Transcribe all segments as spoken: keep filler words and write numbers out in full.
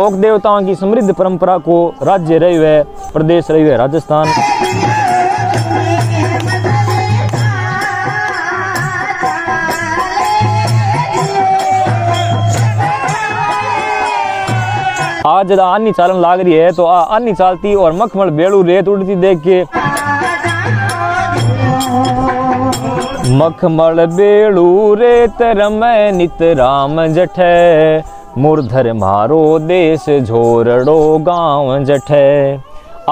लोक देवताओं की समृद्ध परंपरा को राज्य रही है प्रदेश रही है राजस्थान। आज ज्यादा आनी चालन लाग रही है तो आ आनी चालती और मखमल बेड़ू रेत उड़ती देख के मखमल बेड़ू रेत रमय नित राम जठे मुरधर मारो देश झोरडो गांव जठे।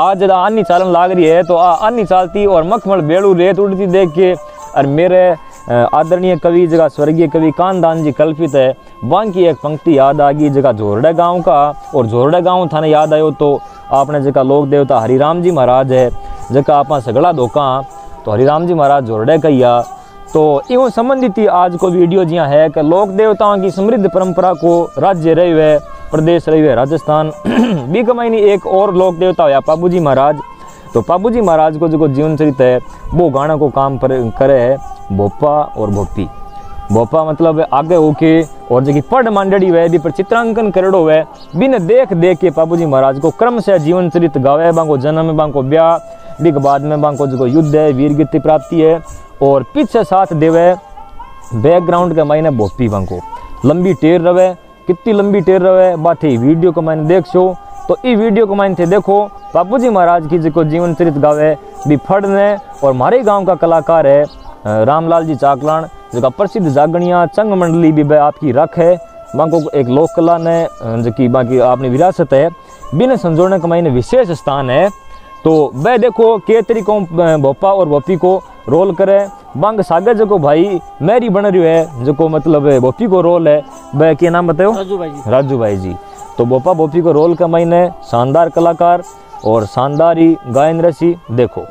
आज जरा आनी चालन लाग रही है तो आ आनी चालती और मखमल बेड़ू रेत उड़ती देख के और मेरे आदरणीय कवि जगह स्वर्गीय कवि कानदान जी कल्पित है बाकी एक पंक्ति याद आ गई जगह झोरडा गांव का और झोरडा गांव थाने याद आयो तो आपने जगह लोक देवता हरिराम जी महाराज है जगह आपा सगड़ा धोखा तो हरिराम जी महाराज झोरडे कहिया तो इवं संबंधित आज को वीडियो जिया है कि लोक देवताओं की समृद्ध परंपरा को राज्य रही है प्रदेश रही है राजस्थान। बी कमाईनी एक और लोक देवता हुआ पाबूजी महाराज तो पाबूजी महाराज को जो जीवन चरित है वो गाना को काम पर करे है भोपा और भोपी। भोपा मतलब आगे होके और जो कि पढ़ मांडड़ी हुए भी पर चित्रांकन करेड़ो हुए बिन देख देख के पाबूजी महाराज को क्रम से जीवन चरित गावे बांको जन्म बांको ब्याह बिग बाद में बांको जो युद्ध है वीरगीत की प्राप्ति है और पीछे साथ देवे बैकग्राउंड के मायने भोपी बांको लंबी टेर रवे कितनी लंबी टेर रवे बात ही वीडियो को मायने देख सो तो ई वीडियो को मायने थे देखो पाबूजी महाराज की जो जीवन चरित गावे भी फड़ ने और हमारे गांव का कलाकार है रामलाल जी चाकलान जो प्रसिद्ध जागणिया चंग मंडली भी भाई आपकी रख है बांको एक लोक कला ने जो कि बाकी आपने विरासत है बिना संजोड़ने का मायने विशेष स्थान है तो वह देखो के तरीकों भोपा और भोपी को रोल करे बांग सागर जो को भाई मेरी बन रही है जो को मतलब भोपी को रोल है वह के नाम बताओ राजू भाई जी राजू भाई जी तो भोपा भोपी को रोल का मायने शानदार कलाकार और शानदार ही गायन रसी देखो।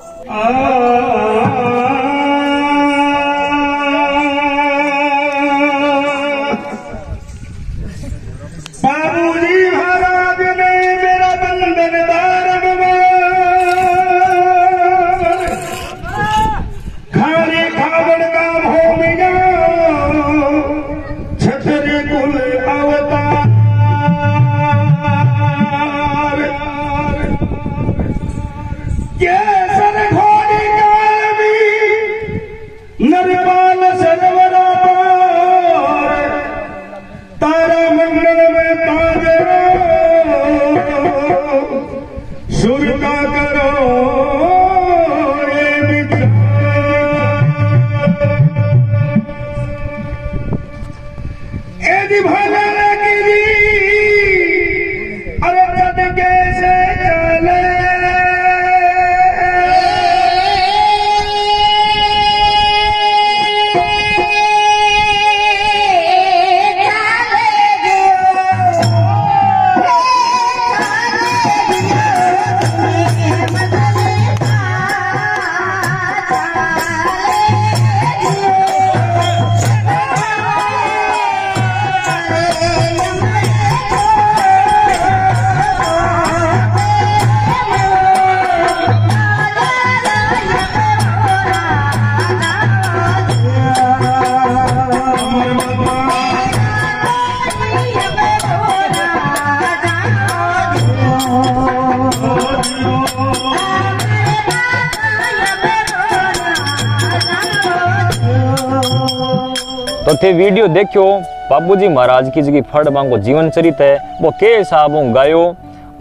तो थे वीडियो देखियो पाबूजी महाराज की जी फड़ बांगो जीवन चरित है वो के हिसाब गायो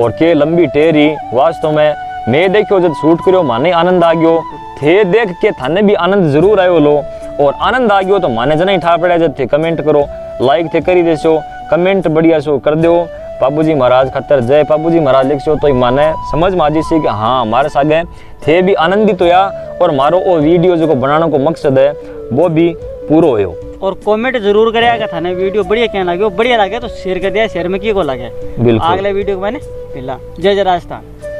और के लंबी टेरी वास्तव में मैं देखियो जब शूट करो माने आनंद आ गयो थे देख के थाने भी आनंद जरूर आयो लो और आनंद आ गयो तो माने जना ही ठा पड़ा जब थे कमेंट करो लाइक थे करी देसो कमेंट बढ़िया सो कर दो पाबूजी महाराज खतर जय पाबूजी महाराज लिख सो तो माने समझ में आज सी कि हाँ हमारे सागे थे भी आनंदित होया और मारो वो वीडियो जो बनाने को मकसद है वो भी पूरो हो और कमेंट जरूर करेगा था ना वीडियो बढ़िया क्या लगे बढ़िया लगे तो शेयर कर दिया शेयर में की को लगे बिल्कुल अगले वीडियो को मैंने मिला जय जय राजस्थान।